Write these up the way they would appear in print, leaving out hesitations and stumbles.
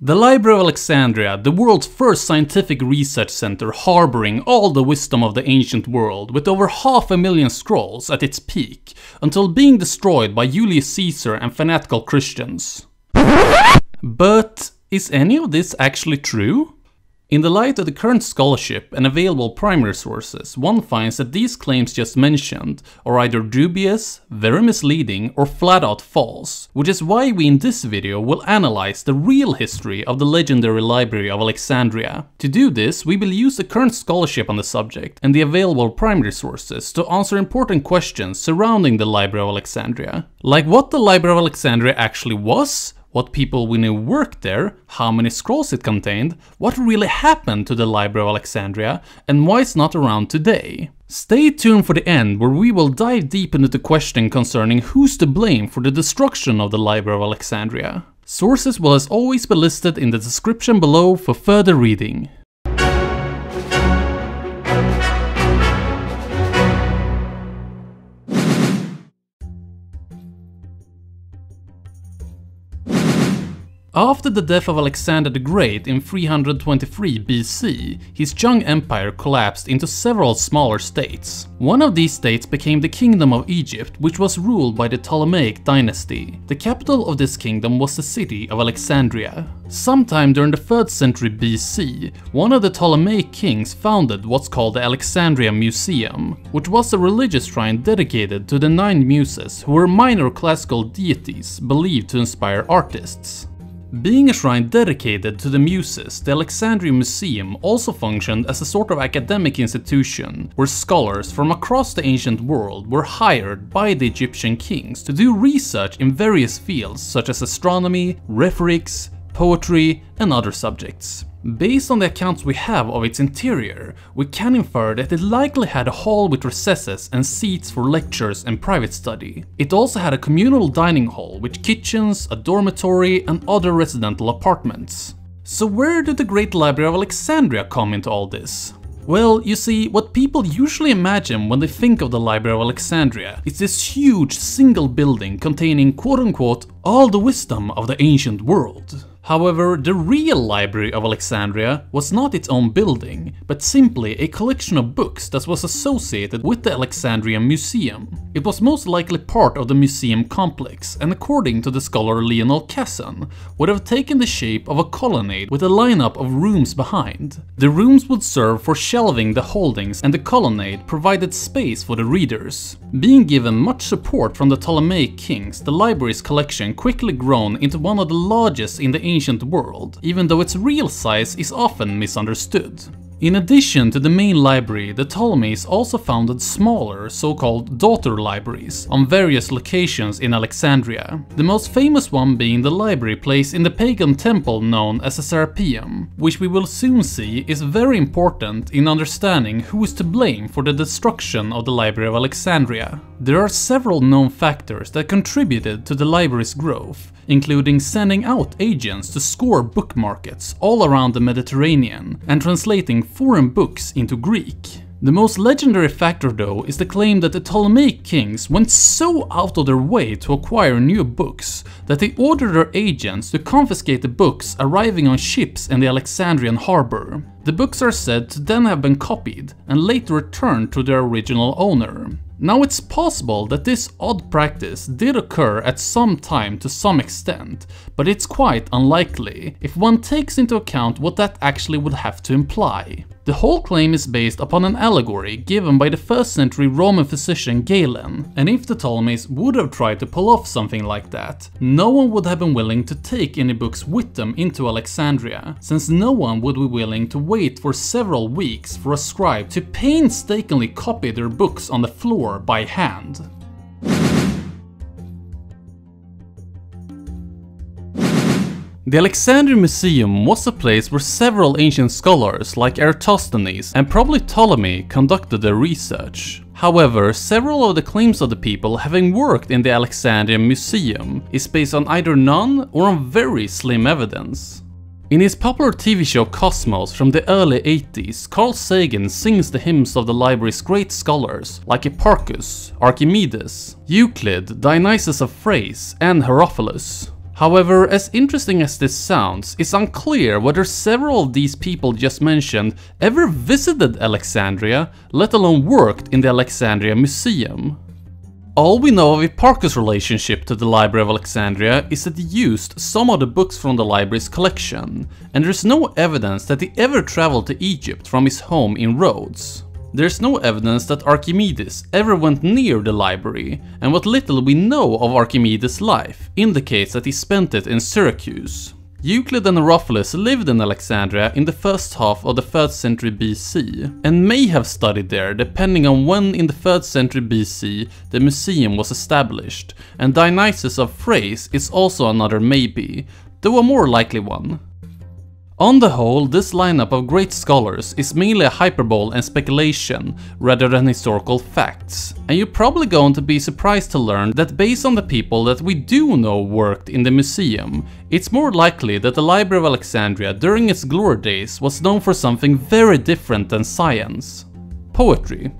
The Library of Alexandria, the world's first scientific research center harboring all the wisdom of the ancient world with over 500,000 scrolls at its peak, until being destroyed by Julius Caesar and fanatical Christians. But is any of this actually true? In the light of the current scholarship and available primary sources, one finds that these claims just mentioned are either dubious, very misleading, or flat out false, which is why we in this video will analyze the real history of the legendary Library of Alexandria. To do this, we will use the current scholarship on the subject and the available primary sources to answer important questions surrounding the Library of Alexandria. Like what the Library of Alexandria actually was, what people we knew worked there, how many scrolls it contained, what really happened to the Library of Alexandria, and why it's not around today. Stay tuned for the end, where we will dive deep into the question concerning who's to blame for the destruction of the Library of Alexandria. Sources will as always be listed in the description below for further reading. After the death of Alexander the Great in 323 BC, his Jung Empire collapsed into several smaller states. One of these states became the Kingdom of Egypt, which was ruled by the Ptolemaic dynasty. The capital of this kingdom was the city of Alexandria. Sometime during the 3rd century BC, one of the Ptolemaic kings founded what's called the Alexandria Museum, which was a religious shrine dedicated to the 9 muses, who were minor classical deities believed to inspire artists. Being a shrine dedicated to the Muses, the Alexandria Museum also functioned as a sort of academic institution, where scholars from across the ancient world were hired by the Egyptian kings to do research in various fields such as astronomy, rhetorics, poetry, and other subjects. Based on the accounts we have of its interior, we can infer that it likely had a hall with recesses and seats for lectures and private study. It also had a communal dining hall with kitchens, a dormitory, and other residential apartments. So where did the Great Library of Alexandria come into all this? Well, you see, what people usually imagine when they think of the Library of Alexandria is this huge single building containing quote-unquote all the wisdom of the ancient world. However, the real Library of Alexandria was not its own building, but simply a collection of books that was associated with the Alexandria Museum. It was most likely part of the museum complex, and according to the scholar Lionel Casson, would have taken the shape of a colonnade with a lineup of rooms behind. The rooms would serve for shelving the holdings, and the colonnade provided space for the readers. Being given much support from the Ptolemaic kings, the library's collection quickly grown into one of the largest in the ancient world, even though its real size is often misunderstood. In addition to the main library, the Ptolemies also founded smaller, so-called daughter libraries on various locations in Alexandria. The most famous one being the library placed in the pagan temple known as the Serapeum, which we will soon see is very important in understanding who is to blame for the destruction of the Library of Alexandria. There are several known factors that contributed to the library's growth, including sending out agents to scour book markets all around the Mediterranean and translating foreign books into Greek. The most legendary factor though is the claim that the Ptolemaic kings went so out of their way to acquire new books that they ordered their agents to confiscate the books arriving on ships in the Alexandrian harbor. The books are said to then have been copied and later returned to their original owner. Now it's possible that this odd practice did occur at some time to some extent, but it's quite unlikely if one takes into account what that actually would have to imply. The whole claim is based upon an allegory given by the 1st century Roman physician Galen, and if the Ptolemies would have tried to pull off something like that, no one would have been willing to take any books with them into Alexandria, since no one would be willing to wait for several weeks for a scribe to painstakingly copy their books on the floor by hand. The Alexandria Museum was a place where several ancient scholars like Eratosthenes and probably Ptolemy conducted their research. However, several of the claims of the people having worked in the Alexandria Museum is based on either none or on very slim evidence. In his popular TV show Cosmos from the early 80s, Carl Sagan sings the hymns of the library's great scholars like Hipparchus, Archimedes, Euclid, Dionysus of Thrace, and Herophilus. However, as interesting as this sounds, it's unclear whether several of these people just mentioned ever visited Alexandria, let alone worked in the Alexandria Museum. All we know of Hipparchus' relationship to the Library of Alexandria is that he used some of the books from the library's collection, and there's no evidence that he ever traveled to Egypt from his home in Rhodes. There's no evidence that Archimedes ever went near the library, and what little we know of Archimedes' life indicates that he spent it in Syracuse. Euclid and Herophilus lived in Alexandria in the first half of the 3rd century BC, and may have studied there depending on when in the 3rd century BC the museum was established, and Dionysus of Thrace is also another maybe, though a more likely one. On the whole, this lineup of great scholars is mainly a hyperbole and speculation rather than historical facts. And you're probably going to be surprised to learn that based on the people that we do know worked in the museum, it's more likely that the Library of Alexandria during its glory days was known for something very different than science. Poetry.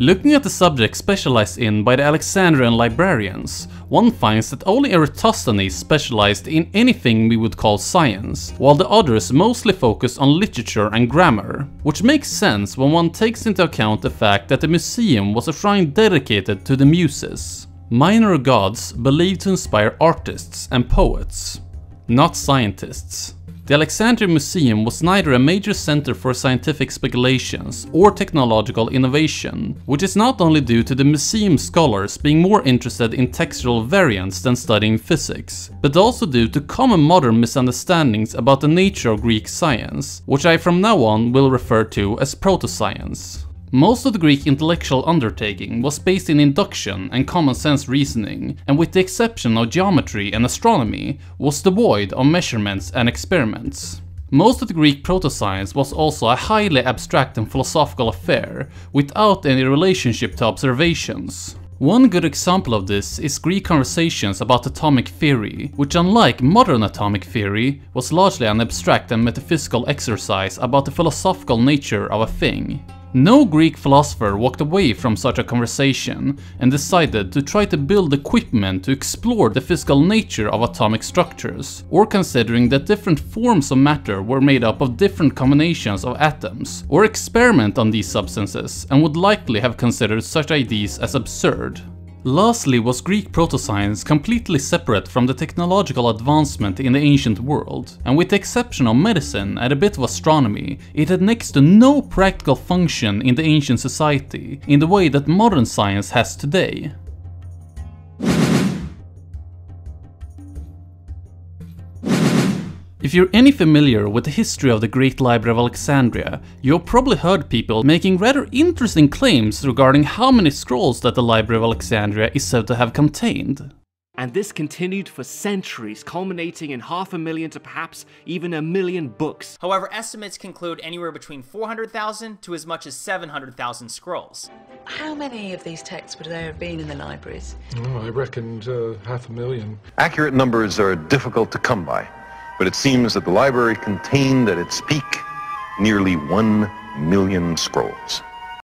Looking at the subjects specialized in by the Alexandrian librarians, one finds that only Eratosthenes specialized in anything we would call science, while the others mostly focused on literature and grammar, which makes sense when one takes into account the fact that the museum was a shrine dedicated to the muses, minor gods believed to inspire artists and poets, not scientists. The Alexandria Museum was neither a major center for scientific speculations or technological innovation, which is not only due to the museum scholars being more interested in textual variants than studying physics, but also due to common modern misunderstandings about the nature of Greek science, which I from now on will refer to as proto-science. Most of the Greek intellectual undertaking was based in induction and common sense reasoning, and with the exception of geometry and astronomy, was devoid of measurements and experiments. Most of the Greek proto-science was also a highly abstract and philosophical affair, without any relationship to observations. One good example of this is Greek conversations about atomic theory, which unlike modern atomic theory, was largely an abstract and metaphysical exercise about the philosophical nature of a thing. No Greek philosopher walked away from such a conversation and decided to try to build equipment to explore the physical nature of atomic structures, or considering that different forms of matter were made up of different combinations of atoms, or experiment on these substances, and would likely have considered such ideas as absurd. Lastly, was Greek proto-science completely separate from the technological advancement in the ancient world, and with the exception of medicine and a bit of astronomy, it had next to no practical function in the ancient society, in the way that modern science has today. If you're any familiar with the history of the Great Library of Alexandria, you've probably heard people making rather interesting claims regarding how many scrolls that the Library of Alexandria is said to have contained. And this continued for centuries, culminating in 500,000 to perhaps even 1,000,000 books. However, estimates conclude anywhere between 400,000 to as much as 700,000 scrolls. How many of these texts would there have been in the libraries? Oh, I reckoned 500,000. Accurate numbers are difficult to come by, but it seems that the library contained at its peak nearly 1,000,000 scrolls.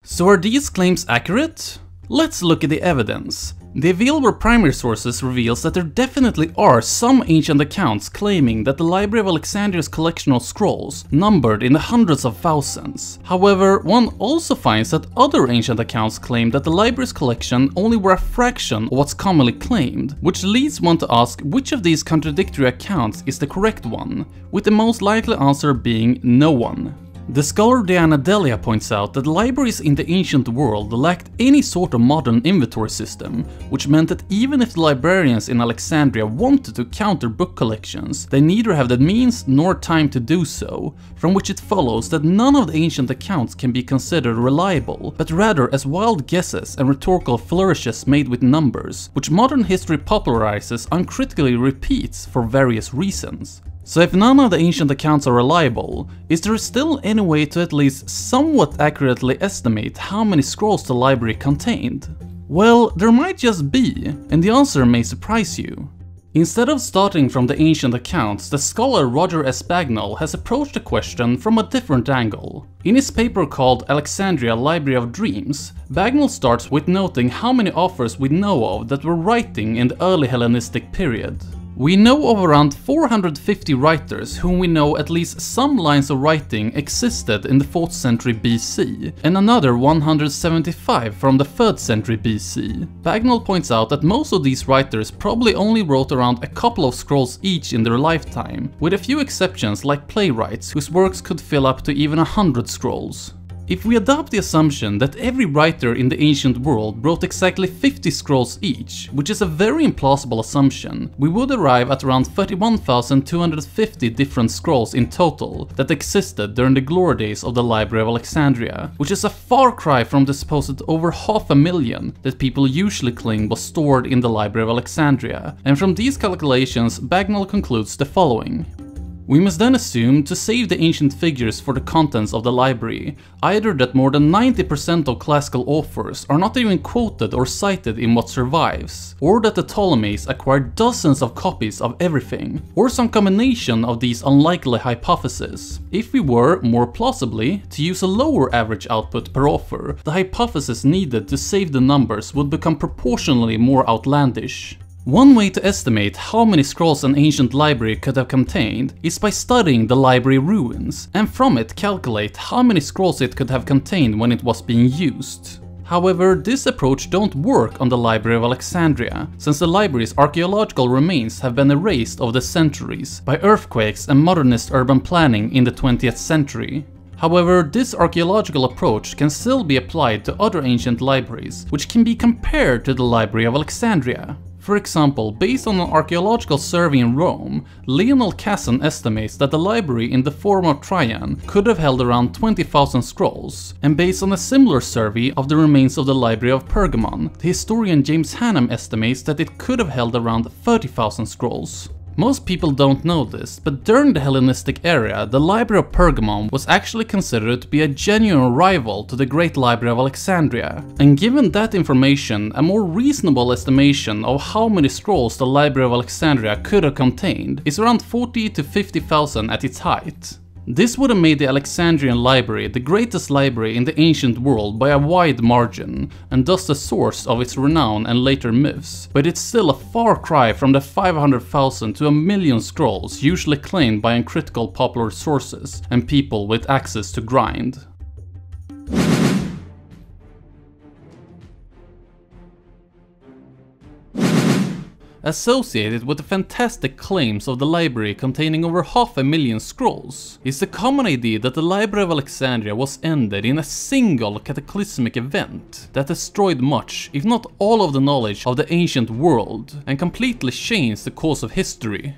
So are these claims accurate? Let's look at the evidence. The available primary sources reveals that there definitely are some ancient accounts claiming that the Library of Alexandria's collection of scrolls numbered in the hundreds of thousands. However, one also finds that other ancient accounts claim that the library's collection only were a fraction of what's commonly claimed, which leads one to ask which of these contradictory accounts is the correct one, with the most likely answer being no one. The scholar Diana Delia points out that libraries in the ancient world lacked any sort of modern inventory system, which meant that even if the librarians in Alexandria wanted to count their book collections, they neither have the means nor time to do so, from which it follows that none of the ancient accounts can be considered reliable, but rather as wild guesses and rhetorical flourishes made with numbers, which modern history popularizes uncritically repeats for various reasons. So if none of the ancient accounts are reliable, is there still any way to at least somewhat accurately estimate how many scrolls the library contained? Well, there might just be, and the answer may surprise you. Instead of starting from the ancient accounts, the scholar Roger S. Bagnell has approached the question from a different angle. In his paper called Alexandria Library of Dreams, Bagnell starts with noting how many authors we know of that were writing in the early Hellenistic period. We know of around 450 writers whom we know at least some lines of writing existed in the 4th century BC, and another 175 from the 3rd century BC. Bagnell points out that most of these writers probably only wrote around a couple of scrolls each in their lifetime, with a few exceptions like playwrights whose works could fill up to even 100 scrolls. If we adopt the assumption that every writer in the ancient world wrote exactly 50 scrolls each, which is a very implausible assumption, we would arrive at around 31,250 different scrolls in total that existed during the glory days of the Library of Alexandria, which is a far cry from the supposed over 500,000 that people usually claim was stored in the Library of Alexandria. And from these calculations, Bagnell concludes the following. We must then assume, to save the ancient figures for the contents of the library, either that more than 90% of classical authors are not even quoted or cited in what survives, or that the Ptolemies acquired dozens of copies of everything, or some combination of these unlikely hypotheses. If we were, more plausibly, to use a lower average output per author, the hypothesis needed to save the numbers would become proportionally more outlandish. One way to estimate how many scrolls an ancient library could have contained is by studying the library ruins, and from it calculate how many scrolls it could have contained when it was being used. However, this approach don't work on the Library of Alexandria, since the library's archaeological remains have been erased over the centuries by earthquakes and modernist urban planning in the 20th century. However, this archaeological approach can still be applied to other ancient libraries, which can be compared to the Library of Alexandria. For example, based on an archaeological survey in Rome, Lionel Casson estimates that the library in the Forum of Trajan could have held around 20,000 scrolls, and based on a similar survey of the remains of the Library of Pergamon, the historian James Hannam estimates that it could have held around 30,000 scrolls. Most people don't know this, but during the Hellenistic era, the Library of Pergamon was actually considered to be a genuine rival to the Great Library of Alexandria. And given that information, a more reasonable estimation of how many scrolls the Library of Alexandria could have contained is around 40,000 to 50,000 at its height. This would have made the Alexandrian library the greatest library in the ancient world by a wide margin, and thus the source of its renown and later myths, but it's still a far cry from the 500,000 to 1,000,000 scrolls usually claimed by uncritical popular sources and people with access to grind. Associated with the fantastic claims of the library containing over 500,000 scrolls is the common idea that the Library of Alexandria was ended in a single cataclysmic event that destroyed much, if not all, of the knowledge of the ancient world and completely changed the course of history.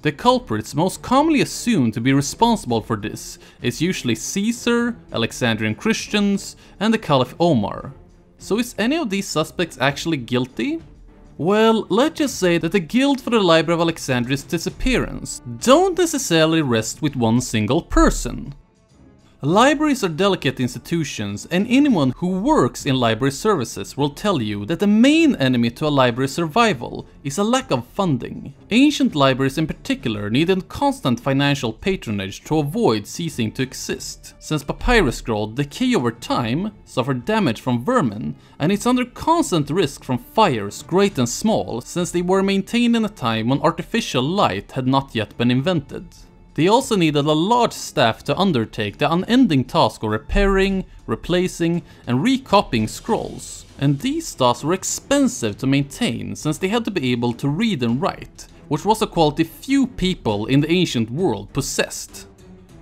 The culprits most commonly assumed to be responsible for this is usually Caesar, Alexandrian Christians, and the Caliph Omar. So is any of these suspects actually guilty? Well, let's just say that the guilt for the Library of Alexandria's disappearance don't necessarily rest with one single person. Libraries are delicate institutions, and anyone who works in library services will tell you that the main enemy to a library's survival is a lack of funding. Ancient libraries in particular needed constant financial patronage to avoid ceasing to exist, since papyrus scrolls decay over time, suffer damage from vermin, and it's under constant risk from fires great and small, since they were maintained in a time when artificial light had not yet been invented. They also needed a large staff to undertake the unending task of repairing, replacing, and recopying scrolls. And these tasks were expensive to maintain, since they had to be able to read and write, which was a quality few people in the ancient world possessed.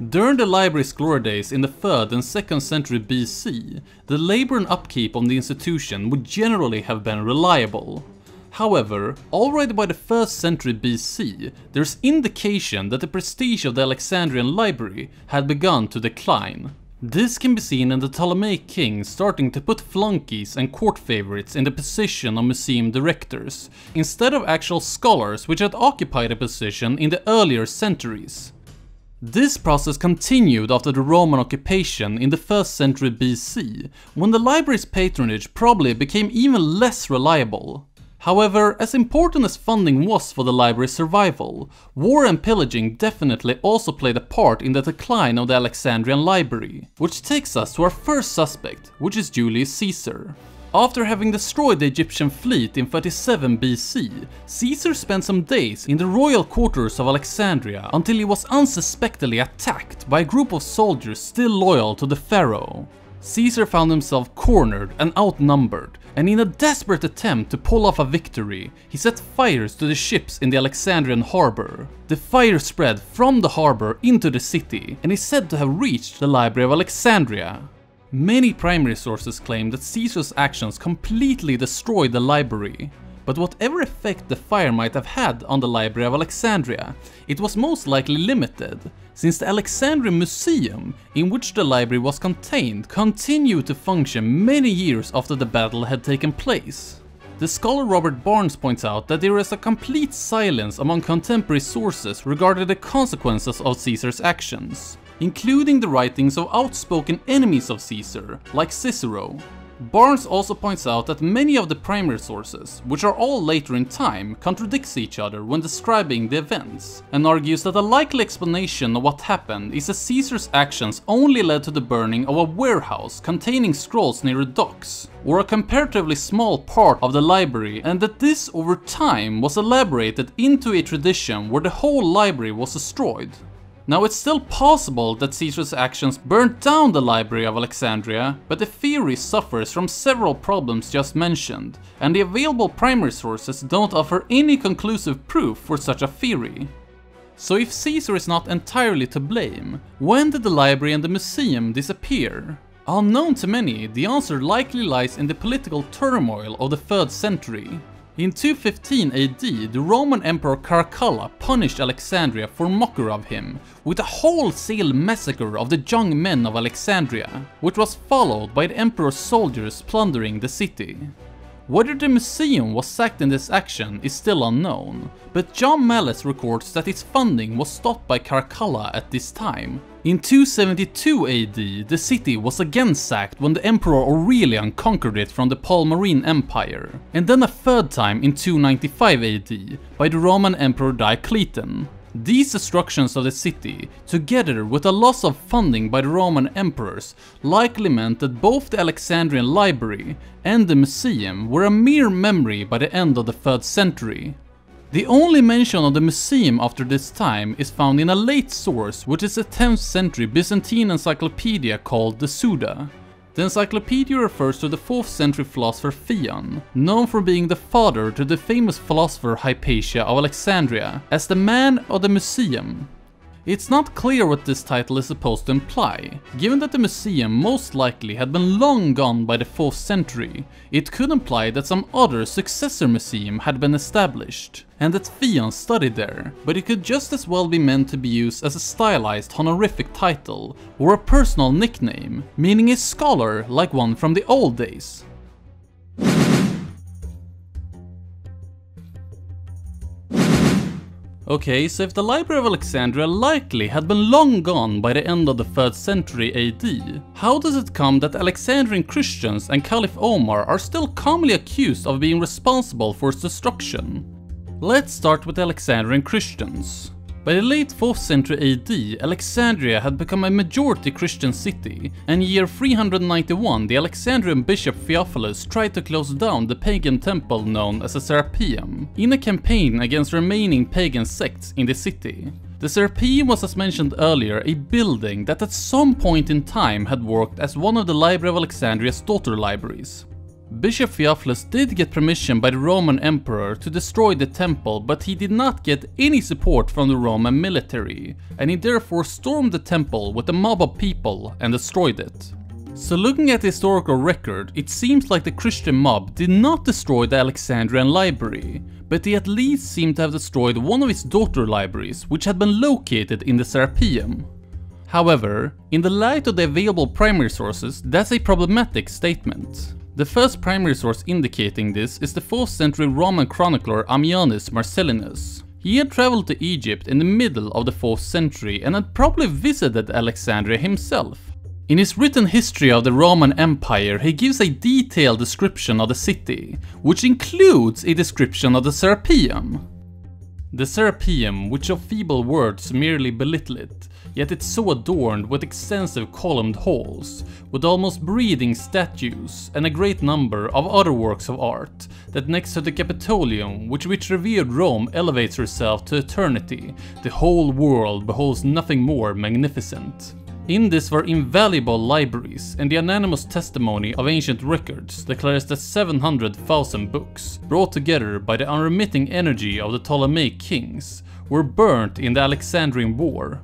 During the library's glory days in the 3rd and 2nd century BC, the labor and upkeep of the institution would generally have been reliable. However, already by the 1st century BC, there's indication that the prestige of the Alexandrian library had begun to decline. This can be seen in the Ptolemaic kings starting to put flunkies and court favorites in the position of museum directors, instead of actual scholars which had occupied a position in the earlier centuries. This process continued after the Roman occupation in the 1st century BC, when the library's patronage probably became even less reliable. However, as important as funding was for the library's survival, war and pillaging definitely also played a part in the decline of the Alexandrian library, which takes us to our first suspect, which is Julius Caesar. After having destroyed the Egyptian fleet in 37 BC, Caesar spent some days in the royal quarters of Alexandria until he was unsuspectingly attacked by a group of soldiers still loyal to the pharaoh. Caesar found himself cornered and outnumbered, and in a desperate attempt to pull off a victory, he set fires to the ships in the Alexandrian harbor. The fire spread from the harbor into the city, and is said to have reached the Library of Alexandria. Many primary sources claim that Caesar's actions completely destroyed the library. But whatever effect the fire might have had on the Library of Alexandria, it was most likely limited, since the Alexandrian Museum, in which the library was contained, continued to function many years after the battle had taken place. The scholar Robert Barnes points out that there is a complete silence among contemporary sources regarding the consequences of Caesar's actions, including the writings of outspoken enemies of Caesar, like Cicero. Barnes also points out that many of the primary sources, which are all later in time, contradicts each other when describing the events, and argues that a likely explanation of what happened is that Caesar's actions only led to the burning of a warehouse containing scrolls near the docks, or a comparatively small part of the library, and that this over time was elaborated into a tradition where the whole library was destroyed. Now, it's still possible that Caesar's actions burnt down the Library of Alexandria, but the theory suffers from several problems just mentioned, and the available primary sources don't offer any conclusive proof for such a theory. So if Caesar is not entirely to blame, when did the library and the museum disappear? Unknown to many, the answer likely lies in the political turmoil of the 3rd century. In 215 AD, the Roman Emperor Caracalla punished Alexandria for mockery of him with a wholesale massacre of the young men of Alexandria, which was followed by the emperor's soldiers plundering the city. Whether the museum was sacked in this action is still unknown, but John Malles records that its funding was stopped by Caracalla at this time. In 272 AD, the city was again sacked when the Emperor Aurelian conquered it from the Palmyrene Empire, and then a 3rd time in 295 AD by the Roman Emperor Diocletian. These destructions of the city, together with a loss of funding by the Roman emperors, likely meant that both the Alexandrian library and the museum were a mere memory by the end of the 3rd century. The only mention of the museum after this time is found in a late source, which is a 10th century Byzantine encyclopedia called the Suda. The encyclopedia refers to the 4th century philosopher Theon, known for being the father to the famous philosopher Hypatia of Alexandria, as the man of the museum. It's not clear what this title is supposed to imply. Given that the museum most likely had been long gone by the 4th century, it could imply that some other successor museum had been established, and that Theon studied there, but it could just as well be meant to be used as a stylized honorific title, or a personal nickname, meaning a scholar like one from the old days. Okay, so if the Library of Alexandria likely had been long gone by the end of the 3rd century AD, how does it come that Alexandrian Christians and Caliph Omar are still commonly accused of being responsible for its destruction? Let's start with the Alexandrian Christians. By the late 4th century AD, Alexandria had become a majority Christian city, and in year 391 the Alexandrian bishop Theophilus tried to close down the pagan temple known as the Serapeum, in a campaign against remaining pagan sects in the city. The Serapeum was, as mentioned earlier, a building that at some point in time had worked as one of the Library of Alexandria's daughter libraries. Bishop Theophilus did get permission by the Roman emperor to destroy the temple, but he did not get any support from the Roman military, and he therefore stormed the temple with a mob of people and destroyed it. So looking at the historical record, it seems like the Christian mob did not destroy the Alexandrian library, but they at least seem to have destroyed one of its daughter libraries, which had been located in the Serapeum. However, in the light of the available primary sources, that's a problematic statement. The first primary source indicating this is the 4th century Roman chronicler Ammianus Marcellinus. He had traveled to Egypt in the middle of the 4th century and had probably visited Alexandria himself. In his written history of the Roman Empire, he gives a detailed description of the city, which includes a description of the Serapeum. The Serapeum, which of feeble words merely belittle it, yet it's so adorned with extensive columned halls, with almost breathing statues, and a great number of other works of art, that next to the Capitolium, which revered Rome elevates herself to eternity, the whole world beholds nothing more magnificent. In this were invaluable libraries, and the anonymous testimony of ancient records declares that 700,000 books, brought together by the unremitting energy of the Ptolemaic kings, were burnt in the Alexandrian War.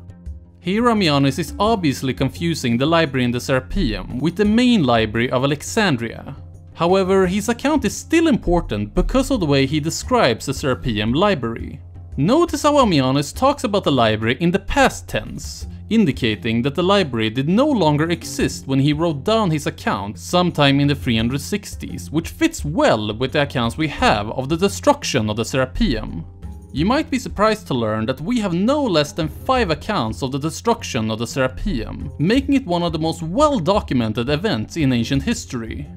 Here Ammianus is obviously confusing the library in the Serapeum with the main library of Alexandria. However, his account is still important because of the way he describes the Serapeum library. Notice how Ammianus talks about the library in the past tense, indicating that the library did no longer exist when he wrote down his account sometime in the 360s, which fits well with the accounts we have of the destruction of the Serapeum. You might be surprised to learn that we have no less than 5 accounts of the destruction of the Serapeum, making it one of the most well-documented events in ancient history.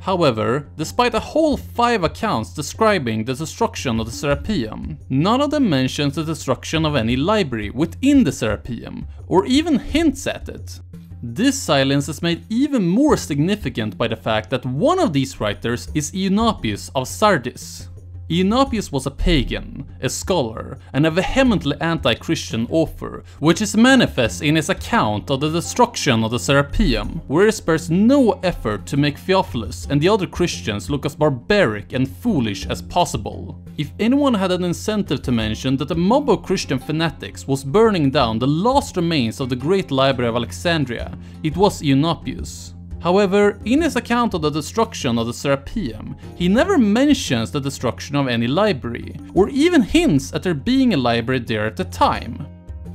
However, despite a whole 5 accounts describing the destruction of the Serapeum, none of them mentions the destruction of any library within the Serapeum, or even hints at it. This silence is made even more significant by the fact that one of these writers is Eunapius of Sardis. Eunapius was a pagan, a scholar, and a vehemently anti-Christian author, which is manifest in his account of the destruction of the Serapeum, where he spares no effort to make Theophilus and the other Christians look as barbaric and foolish as possible. If anyone had an incentive to mention that a mob of Christian fanatics was burning down the last remains of the great library of Alexandria, it was Eunapius. However, in his account of the destruction of the Serapeum, he never mentions the destruction of any library, or even hints at there being a library there at the time.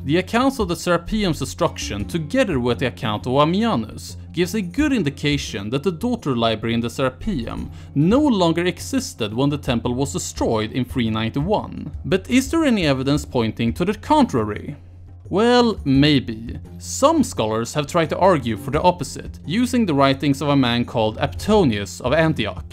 The accounts of the Serapeum's destruction, together with the account of Ammianus, gives a good indication that the daughter library in the Serapeum no longer existed when the temple was destroyed in 391. But is there any evidence pointing to the contrary? Well, maybe. Some scholars have tried to argue for the opposite, using the writings of a man called Aphthonius of Antioch.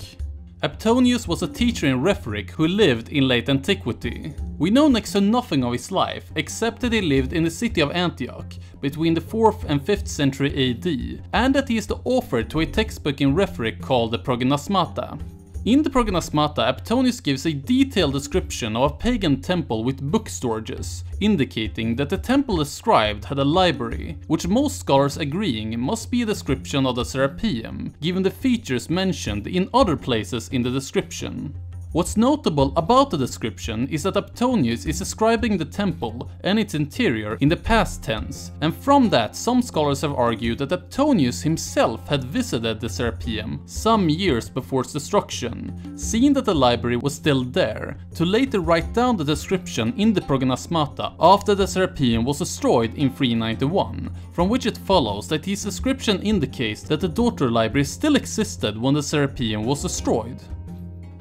Aphthonius was a teacher in rhetoric who lived in late antiquity. We know next to nothing of his life, except that he lived in the city of Antioch between the 4th and 5th century AD, and that he is the author to a textbook in rhetoric called the Prognosmata. In the Prognosmata, Aphthonius gives a detailed description of a pagan temple with book storages, indicating that the temple described had a library, which most scholars agreeing must be a description of the Serapeum, given the features mentioned in other places in the description. What's notable about the description is that Aphthonius is describing the temple and its interior in the past tense, and from that some scholars have argued that Aphthonius himself had visited the Serapeum some years before its destruction, seeing that the library was still there, to later write down the description in the Prognosmata after the Serapeum was destroyed in 391, from which it follows that his description indicates that the daughter library still existed when the Serapeum was destroyed.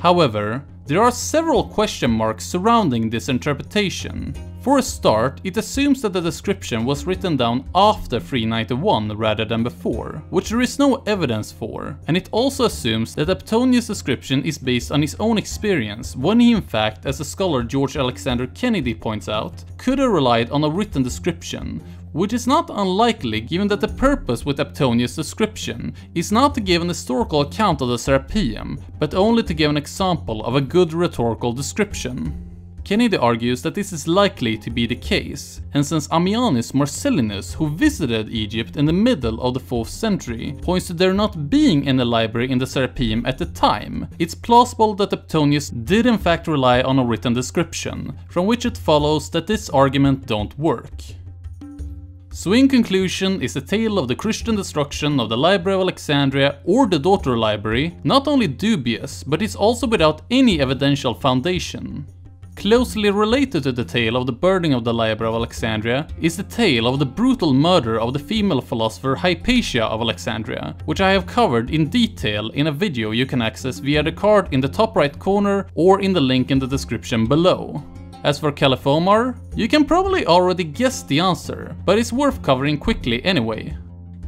However, there are several question marks surrounding this interpretation. For a start, it assumes that the description was written down after 391 rather than before, which there is no evidence for, and it also assumes that Aphthonius' description is based on his own experience, when he in fact, as the scholar George Alexander Kennedy points out, could have relied on a written description, which is not unlikely given that the purpose with Aphthonius' description is not to give an historical account of the Serapeum, but only to give an example of a good rhetorical description. Kennedy argues that this is likely to be the case, and since Ammianus Marcellinus, who visited Egypt in the middle of the 4th century, points to there not being any library in the Serapeum at the time, it's plausible that Aphthonius did in fact rely on a written description, from which it follows that this argument don't work. So in conclusion is the tale of the Christian destruction of the Library of Alexandria or the daughter library not only dubious, but it's also without any evidential foundation. Closely related to the tale of the burning of the Library of Alexandria is the tale of the brutal murder of the female philosopher Hypatia of Alexandria, which I have covered in detail in a video you can access via the card in the top right corner or in the link in the description below. As for Caliph Omar, you can probably already guess the answer, but it's worth covering quickly anyway.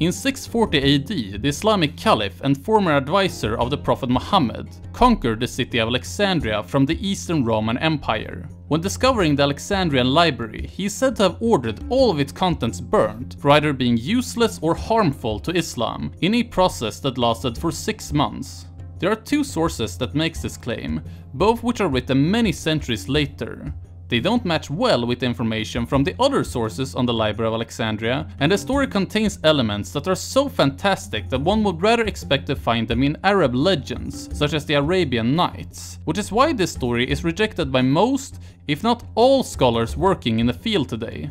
In 640 AD, the Islamic Caliph and former advisor of the Prophet Muhammad conquered the city of Alexandria from the Eastern Roman Empire. When discovering the Alexandrian library, he is said to have ordered all of its contents burnt for either being useless or harmful to Islam, in a process that lasted for 6 months. There are two sources that makes this claim, both which are written many centuries later. They don't match well with information from the other sources on the Library of Alexandria, and the story contains elements that are so fantastic that one would rather expect to find them in Arab legends, such as the Arabian Nights, which is why this story is rejected by most, if not all, scholars working in the field today.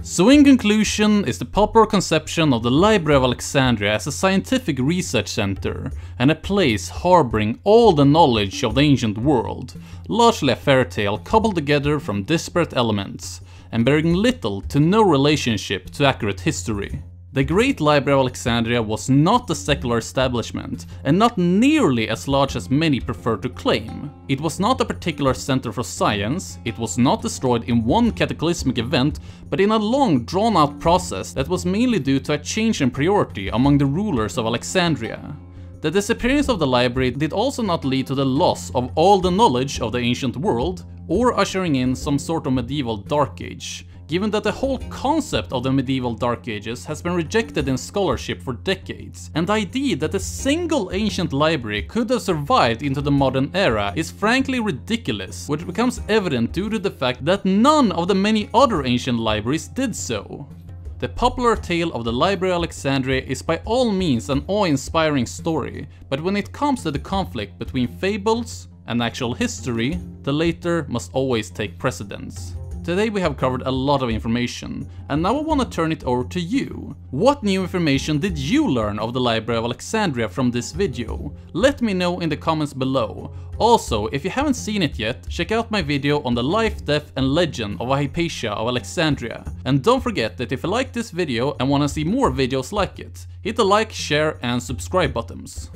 So in conclusion is the popular conception of the Library of Alexandria as a scientific research center and a place harboring all the knowledge of the ancient world, largely a fairy tale cobbled together from disparate elements and bearing little to no relationship to accurate history. The Great Library of Alexandria was not a secular establishment, and not nearly as large as many prefer to claim. It was not a particular center for science, it was not destroyed in one cataclysmic event, but in a long drawn-out process that was mainly due to a change in priority among the rulers of Alexandria. The disappearance of the library did also not lead to the loss of all the knowledge of the ancient world, or ushering in some sort of medieval dark age, given that the whole concept of the medieval Dark Ages has been rejected in scholarship for decades, and the idea that a single ancient library could have survived into the modern era is frankly ridiculous, which becomes evident due to the fact that none of the many other ancient libraries did so. The popular tale of the Library of Alexandria is by all means an awe-inspiring story, but when it comes to the conflict between fables and actual history, the latter must always take precedence. Today we have covered a lot of information, and now I want to turn it over to you. What new information did you learn of the Library of Alexandria from this video? Let me know in the comments below. Also, if you haven't seen it yet, check out my video on the life, death and legend of Hypatia of Alexandria. And don't forget that if you like this video and want to see more videos like it, hit the like, share and subscribe buttons.